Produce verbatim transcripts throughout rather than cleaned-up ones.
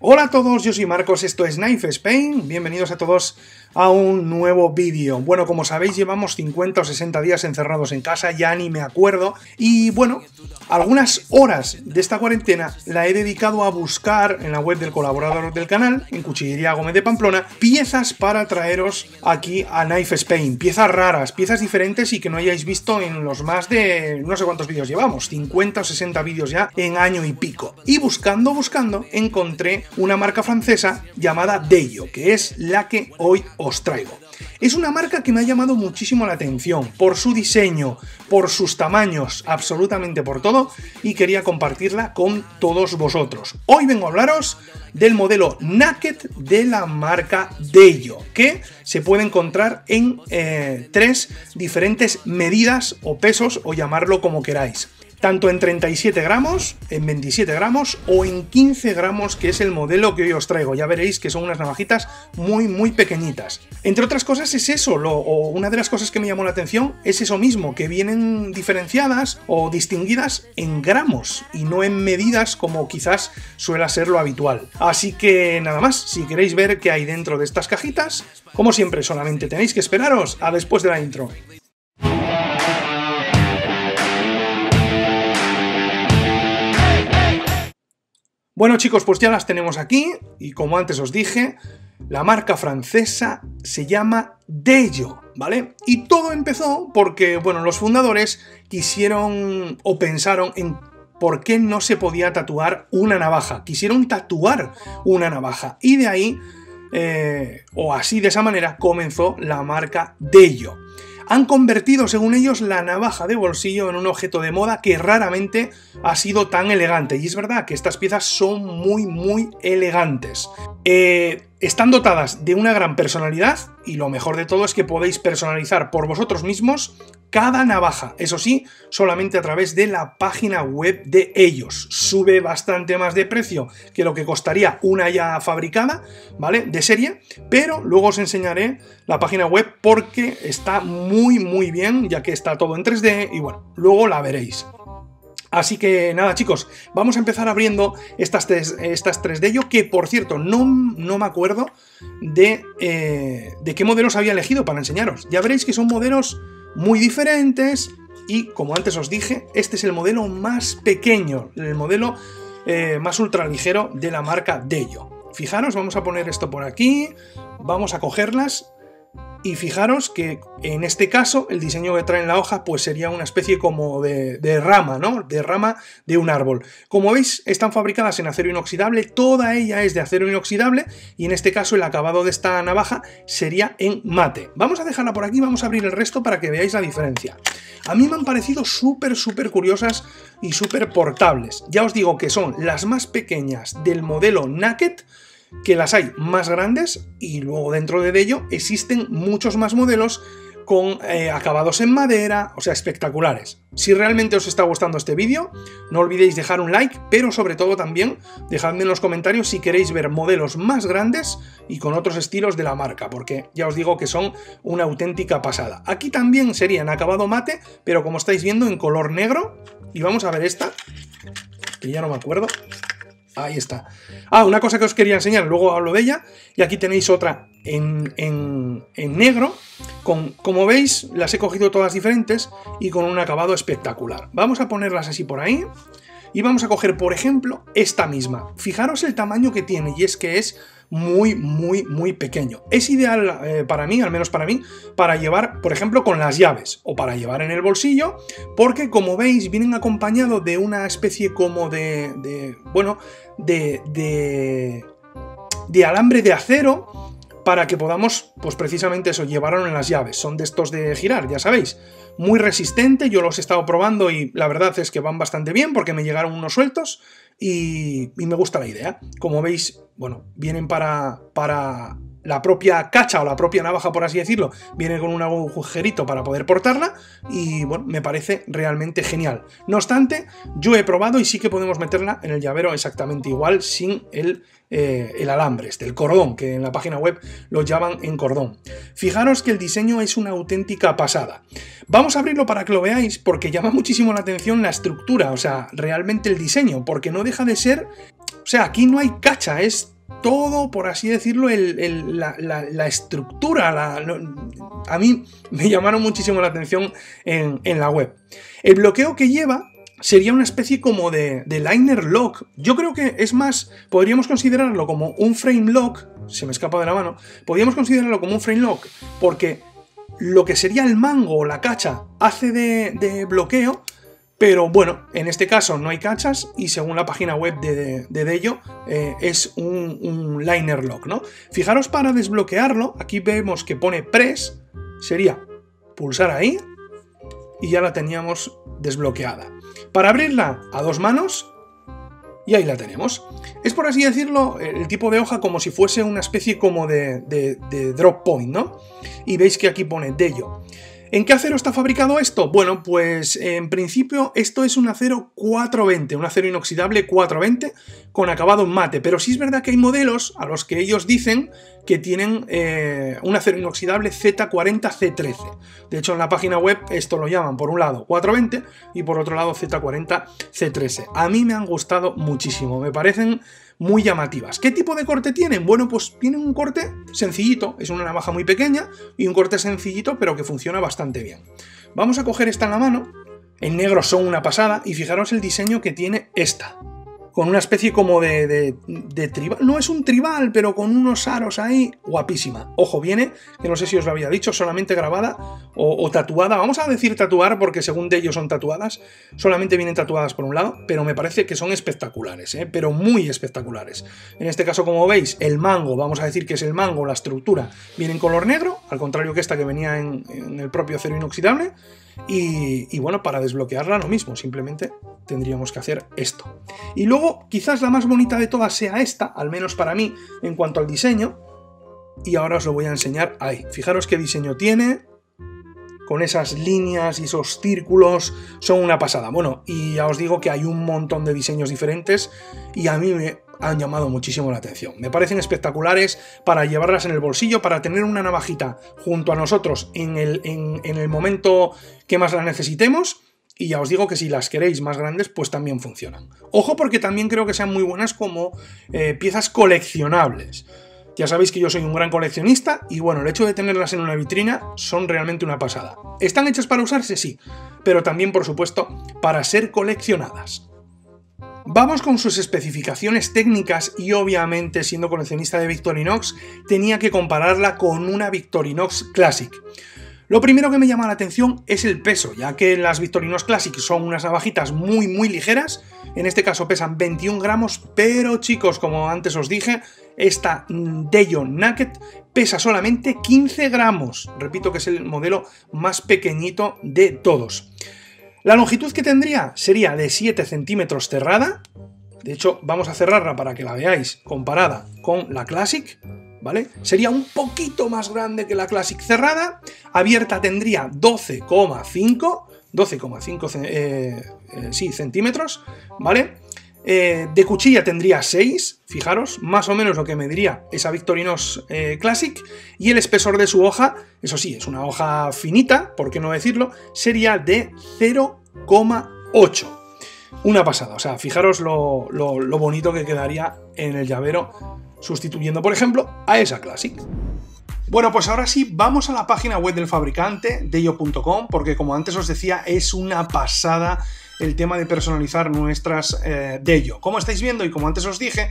Hola a todos, yo soy Marcos, esto es Knife Spain, bienvenidos a todos a un nuevo vídeo. Bueno, como sabéis llevamos cincuenta o sesenta días encerrados en casa, ya ni me acuerdo, y bueno, algunas horas de esta cuarentena la he dedicado a buscar en la web del colaborador del canal, en Cuchillería Gómez de Pamplona, piezas para traeros aquí a Knife Spain, piezas raras, piezas diferentes y que no hayáis visto en los más de no sé cuántos vídeos llevamos, cincuenta o sesenta vídeos ya en año y pico. Y buscando, buscando, encontré una marca francesa llamada Deejo, que es la que hoy os traigo. Es una marca que me ha llamado muchísimo la atención por su diseño, por sus tamaños, absolutamente por todo, y quería compartirla con todos vosotros. Hoy vengo a hablaros del modelo Naked de la marca Deejo, que se puede encontrar en eh, tres diferentes medidas o pesos, o llamarlo como queráis. Tanto en treinta y siete gramos, en veintisiete gramos o en quince gramos, que es el modelo que hoy os traigo. Ya veréis que son unas navajitas muy, muy pequeñitas. Entre otras cosas es eso, lo, o una de las cosas que me llamó la atención es eso mismo, que vienen diferenciadas o distinguidas en gramos y no en medidas como quizás suele ser lo habitual. Así que nada más, si queréis ver qué hay dentro de estas cajitas, como siempre, solamente tenéis que esperaros a después de la intro. Bueno chicos, pues ya las tenemos aquí y como antes os dije, la marca francesa se llama Deejo, ¿vale? Y todo empezó porque, bueno, los fundadores quisieron o pensaron en por qué no se podía tatuar una navaja. Quisieron tatuar una navaja y de ahí, eh, o así de esa manera, comenzó la marca Deejo. Han convertido, según ellos, la navaja de bolsillo en un objeto de moda que raramente ha sido tan elegante. Y es verdad que estas piezas son muy, muy elegantes. Eh, están dotadas de una gran personalidad y lo mejor de todo es que podéis personalizar por vosotros mismos cada navaja. Eso sí, solamente a través de la página web de ellos. Sube bastante más de precio que lo que costaría una ya fabricada, ¿vale? De serie, pero luego os enseñaré la página web porque está muy muy bien, ya que está todo en tres D y bueno, luego la veréis. Así que nada chicos, vamos a empezar abriendo estas tres, estas tres de ellos, que por cierto no, no me acuerdo de, eh, de qué modelos había elegido para enseñaros. Ya veréis que son modelos muy diferentes y como antes os dije, este es el modelo más pequeño, el modelo eh, más ultraligero de la marca Deejo. Fijaros, vamos a poner esto por aquí, vamos a cogerlas. Y fijaros que en este caso el diseño que trae en la hoja pues sería una especie como de, de rama, ¿no? De rama de un árbol. Como veis, están fabricadas en acero inoxidable, toda ella es de acero inoxidable y en este caso el acabado de esta navaja sería en mate. Vamos a dejarla por aquí, vamos a abrir el resto para que veáis la diferencia. A mí me han parecido súper, súper curiosas y súper portables. Ya os digo que son las más pequeñas del modelo Naked, que las hay más grandes y luego dentro de ello existen muchos más modelos con eh, acabados en madera, o sea, espectaculares. Si realmente os está gustando este vídeo, no olvidéis dejar un like, pero sobre todo también dejadme en los comentarios si queréis ver modelos más grandes y con otros estilos de la marca, porque ya os digo que son una auténtica pasada. Aquí también serían acabado mate, pero como estáis viendo en color negro, y vamos a ver esta, que ya no me acuerdo. Ahí está. Ah, una cosa que os quería enseñar, luego hablo de ella. Y aquí tenéis otra en, en, en negro. Con, como veis, las he cogido todas diferentes y con un acabado espectacular. Vamos a ponerlas así por ahí. Y vamos a coger, por ejemplo, esta misma. Fijaros el tamaño que tiene y es que es muy, muy, muy pequeño. Es ideal eh, para mí, al menos para mí, para llevar, por ejemplo, con las llaves o para llevar en el bolsillo, porque como veis vienen acompañado de una especie como de, de bueno, de, de, de alambre de acero para que podamos, pues precisamente eso, llevarlo en las llaves. Son de estos de girar, ya sabéis. Muy resistente, yo los he estado probando y la verdad es que van bastante bien porque me llegaron unos sueltos y, y me gusta la idea. Como veis, bueno, vienen para, para la propia cacha o la propia navaja, por así decirlo, viene con un agujerito para poder portarla y, bueno, me parece realmente genial. No obstante, yo he probado y sí que podemos meterla en el llavero exactamente igual sin el, eh, el alambre, este, el cordón, que en la página web lo llaman en cordón. Fijaros que el diseño es una auténtica pasada. Vamos a abrirlo para que lo veáis porque llama muchísimo la atención la estructura, o sea, realmente el diseño, porque no deja de ser, o sea, aquí no hay cacha, es todo, por así decirlo, el, el, la, la, la estructura. La, lo, a mí me llamaron muchísimo la atención en, en la web. El bloqueo que lleva sería una especie como de, de liner lock. Yo creo que es más, podríamos considerarlo como un frame lock, se me escapa de la mano, podríamos considerarlo como un frame lock, porque lo que sería el mango o la cacha hace de, de bloqueo, pero bueno, en este caso no hay cachas y según la página web de, de, de Deejo eh, es un, un liner lock, ¿no? Fijaros, para desbloquearlo, aquí vemos que pone press, sería pulsar ahí y ya la teníamos desbloqueada. Para abrirla a dos manos, y ahí la tenemos. Es, por así decirlo, el tipo de hoja como si fuese una especie como de, de, de drop point, ¿no? Y veis que aquí pone Deejo. ¿En qué acero está fabricado esto? Bueno, pues en principio esto es un acero cuatrocientos veinte, un acero inoxidable cuatrocientos veinte con acabado en mate, pero sí es verdad que hay modelos a los que ellos dicen que tienen eh, un acero inoxidable Z cuarenta C trece. De hecho, en la página web esto lo llaman por un lado cuatrocientos veinte y por otro lado Z cuarenta C trece. A mí me han gustado muchísimo, me parecen muy llamativas. ¿Qué tipo de corte tienen? Bueno, pues tienen un corte sencillito, es una navaja muy pequeña y un corte sencillito pero que funciona bastante bien. Vamos a coger esta en la mano, en negro son una pasada, y fijaros el diseño que tiene esta, con una especie como de, de, de tribal, no es un tribal, pero con unos aros ahí, guapísima. Ojo, viene, que no sé si os lo había dicho, solamente grabada o, o tatuada, vamos a decir tatuar porque según Deejo son tatuadas, solamente vienen tatuadas por un lado, pero me parece que son espectaculares, ¿eh? Pero muy espectaculares. En este caso, como veis, el mango, vamos a decir que es el mango, la estructura, viene en color negro, al contrario que esta que venía en, en el propio acero inoxidable, y, y bueno, para desbloquearla lo mismo, simplemente tendríamos que hacer esto. Y luego quizás la más bonita de todas sea esta, al menos para mí, en cuanto al diseño, y ahora os lo voy a enseñar ahí. Fijaros qué diseño tiene, con esas líneas y esos círculos, son una pasada. Bueno, y ya os digo que hay un montón de diseños diferentes y a mí me han llamado muchísimo la atención. Me parecen espectaculares para llevarlas en el bolsillo, para tener una navajita junto a nosotros en el, en, en el momento que más la necesitemos. Y ya os digo que si las queréis más grandes, pues también funcionan. Ojo, porque también creo que sean muy buenas como eh, piezas coleccionables. Ya sabéis que yo soy un gran coleccionista y bueno, el hecho de tenerlas en una vitrina son realmente una pasada. ¿Están hechas para usarse? Sí, pero también, por supuesto, para ser coleccionadas. Vamos con sus especificaciones técnicas y obviamente, siendo coleccionista de Victorinox, tenía que compararla con una Victorinox Classic. Lo primero que me llama la atención es el peso, ya que las Victorinox Classic son unas navajitas muy muy ligeras, en este caso pesan veintiún gramos, pero chicos, como antes os dije, esta Deejo Naked pesa solamente quince gramos, repito que es el modelo más pequeñito de todos. La longitud que tendría sería de siete centímetros cerrada, de hecho vamos a cerrarla para que la veáis comparada con la Classic, ¿vale? Sería un poquito más grande que la Classic cerrada, abierta tendría doce coma cinco eh, eh, sí, centímetros, ¿vale? Eh, de cuchilla tendría seis, fijaros, más o menos lo que mediría esa Victorinox eh, Classic, y el espesor de su hoja, eso sí, es una hoja finita, por qué no decirlo, sería de cero coma ocho. Una pasada, o sea, fijaros lo, lo, lo bonito que quedaría en el llavero, sustituyendo, por ejemplo, a esa Classic. Bueno, pues ahora sí, vamos a la página web del fabricante, deejo punto com, porque como antes os decía, es una pasada el tema de personalizar nuestras eh, Deejo. Como estáis viendo y como antes os dije,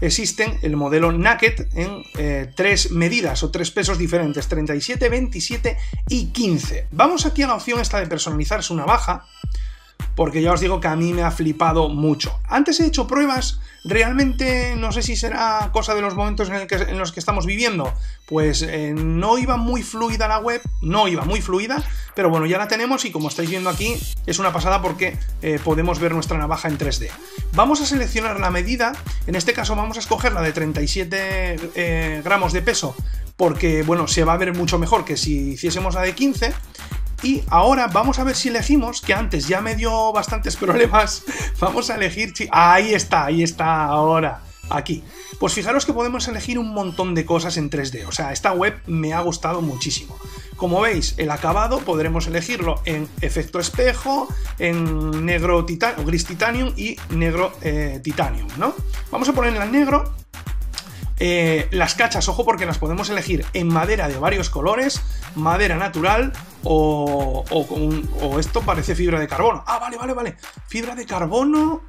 existen el modelo Naked en eh, tres medidas o tres pesos diferentes, treinta y siete, veintisiete y quince. Vamos aquí a la opción esta de personalizar su navaja, porque ya os digo que a mí me ha flipado mucho. Antes he hecho pruebas, realmente no sé si será cosa de los momentos en, el que, en los que estamos viviendo, pues eh, no iba muy fluida la web, no iba muy fluida, pero bueno, ya la tenemos y como estáis viendo aquí, es una pasada porque eh, podemos ver nuestra navaja en tres D. Vamos a seleccionar la medida, en este caso vamos a escoger la de treinta y siete gramos de peso, porque bueno, se va a ver mucho mejor que si hiciésemos la de quince, Y ahora vamos a ver si elegimos, que antes ya me dio bastantes problemas, vamos a elegir... Ahí está, ahí está, ahora, aquí. Pues fijaros que podemos elegir un montón de cosas en tres D, o sea, esta web me ha gustado muchísimo. Como veis, el acabado podremos elegirlo en efecto espejo, en negro titanio, gris titanium y negro eh, titanium, ¿no? Vamos a ponerla en negro. Eh, las cachas, ojo, porque las podemos elegir en madera de varios colores, madera natural o, o, o esto parece fibra de carbono. Ah, vale, vale, vale. Fibra de carbono.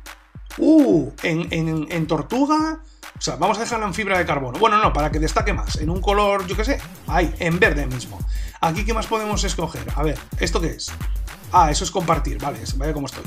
Uh, en, en, en tortuga. O sea, vamos a dejarla en fibra de carbono. Bueno, no, para que destaque más. En un color, yo qué sé. Ahí, en verde mismo. Aquí, ¿qué más podemos escoger? A ver, ¿esto qué es? Ah, eso es compartir, vale, vaya como estoy.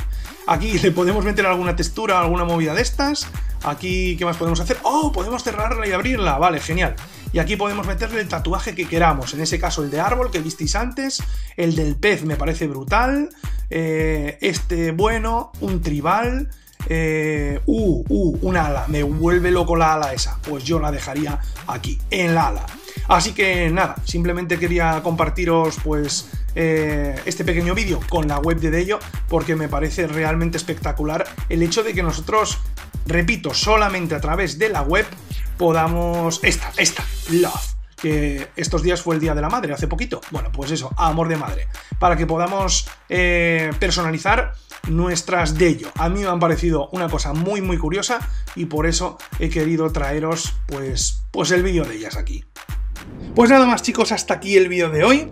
Aquí le podemos meter alguna textura, alguna movida de estas. Aquí, ¿qué más podemos hacer? ¡Oh! Podemos cerrarla y abrirla, vale, genial. Y aquí podemos meterle el tatuaje que queramos. En ese caso, el de árbol que visteis antes. El del pez me parece brutal. Eh, este, bueno, un tribal. Eh, uh, uh, una ala. Me vuelve loco la ala esa. Pues yo la dejaría aquí, en la ala. Así que nada, simplemente quería compartiros, pues... Eh, este pequeño vídeo con la web de Deejo, porque me parece realmente espectacular el hecho de que nosotros, repito, solamente a través de la web podamos... Esta, esta, Love, que estos días fue el Día de la Madre, hace poquito. Bueno, pues eso, amor de madre, para que podamos eh, personalizar nuestras Deejo. A mí me han parecido una cosa muy, muy curiosa y por eso he querido traeros, pues, pues el vídeo de ellas aquí. Pues nada más, chicos, hasta aquí el vídeo de hoy.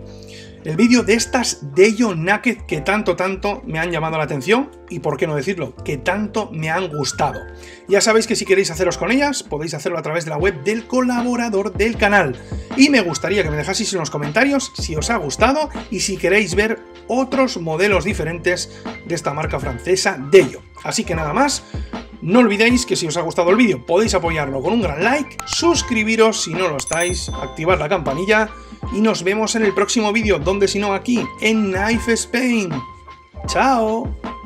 El vídeo de estas Deejo Naked que tanto tanto me han llamado la atención y por qué no decirlo, que tanto me han gustado. Ya sabéis que si queréis haceros con ellas, podéis hacerlo a través de la web del colaborador del canal. Y me gustaría que me dejaseis en los comentarios si os ha gustado y si queréis ver otros modelos diferentes de esta marca francesa Deejo. Así que nada más. No olvidéis que si os ha gustado el vídeo podéis apoyarlo con un gran like, suscribiros si no lo estáis, activar la campanilla y nos vemos en el próximo vídeo, donde si no aquí, en Knife Spain. ¡Chao!